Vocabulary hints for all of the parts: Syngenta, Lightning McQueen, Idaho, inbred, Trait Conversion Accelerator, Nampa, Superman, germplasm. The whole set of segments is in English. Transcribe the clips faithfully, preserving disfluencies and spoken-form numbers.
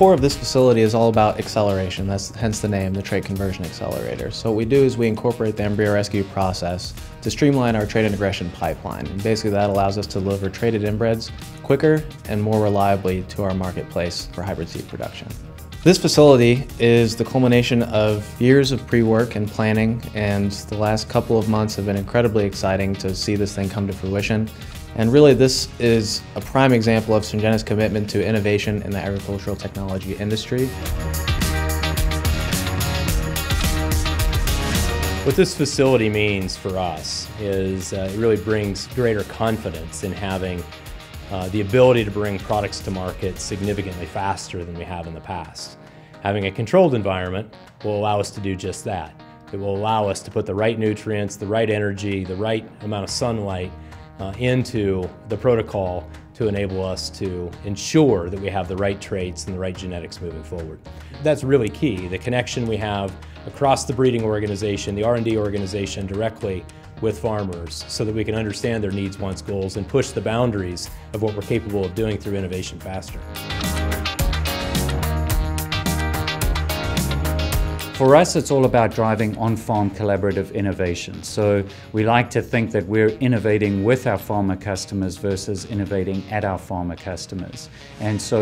core of this facility is all about acceleration. That's hence the name, the Trait Conversion Accelerator. So what we do is we incorporate the embryo rescue process to streamline our trait integration pipeline. And basically that allows us to deliver traded inbreds quicker and more reliably to our marketplace for hybrid seed production. This facility is the culmination of years of pre-work and planning, and the last couple of months have been incredibly exciting to see this thing come to fruition. And really this is a prime example of Syngenta's commitment to innovation in the agricultural technology industry. What this facility means for us is uh, it really brings greater confidence in having uh, the ability to bring products to market significantly faster than we have in the past. Having a controlled environment will allow us to do just that. It will allow us to put the right nutrients, the right energy, the right amount of sunlight Uh, into the protocol to enable us to ensure that we have the right traits and the right genetics moving forward. That's really key, the connection we have across the breeding organization, the R and D organization directly with farmers so that we can understand their needs, wants, goals, and push the boundaries of what we're capable of doing through innovation faster. For us, it's all about driving on-farm collaborative innovation. So we like to think that we're innovating with our farmer customers versus innovating at our farmer customers. And so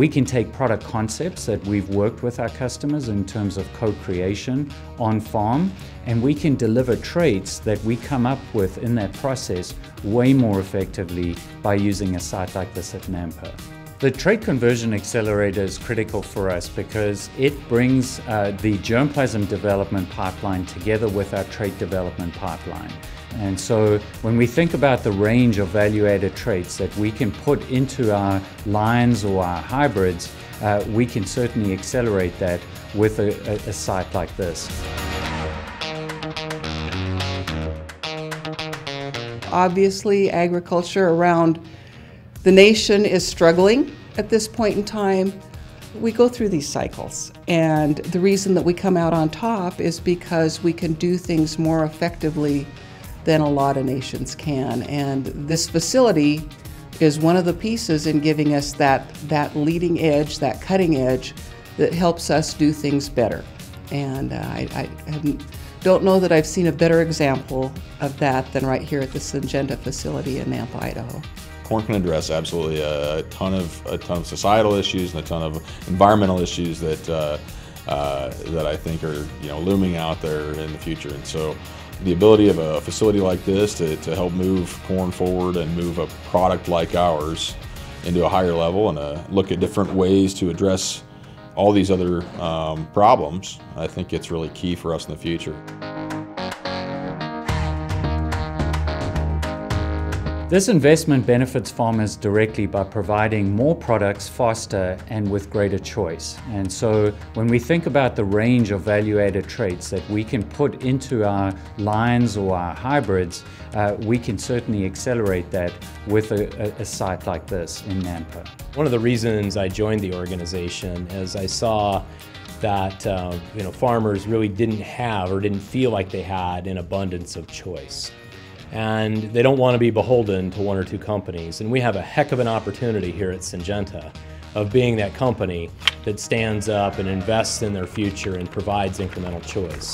we can take product concepts that we've worked with our customers in terms of co-creation on-farm, and we can deliver traits that we come up with in that process way more effectively by using a site like this at Nampa. The Trait Conversion Accelerator is critical for us because it brings uh, the germplasm development pipeline together with our trait development pipeline. And so when we think about the range of value-added traits that we can put into our lines or our hybrids, uh, we can certainly accelerate that with a, a, a site like this. Obviously, agriculture around the nation is struggling at this point in time. We go through these cycles, and the reason that we come out on top is because we can do things more effectively than a lot of nations can, and this facility is one of the pieces in giving us that, that leading edge, that cutting edge that helps us do things better. And uh, I, I don't know that I've seen a better example of that than right here at the Syngenta facility in Nampa, Idaho. Corn can address absolutely a ton of a ton of societal issues and a ton of environmental issues that uh, uh, that I think are you know looming out there in the future. And so, the ability of a facility like this to, to help move corn forward and move a product like ours into a higher level and uh, look at different ways to address all these other um, problems, I think it's really key for us in the future. This investment benefits farmers directly by providing more products faster and with greater choice. And so when we think about the range of value-added traits that we can put into our lines or our hybrids, uh, we can certainly accelerate that with a, a site like this in Nampa. One of the reasons I joined the organization is I saw that uh, you know, farmers really didn't have or didn't feel like they had an abundance of choice. And they don't want to be beholden to one or two companies. And we have a heck of an opportunity here at Syngenta of being that company that stands up and invests in their future and provides incremental choice.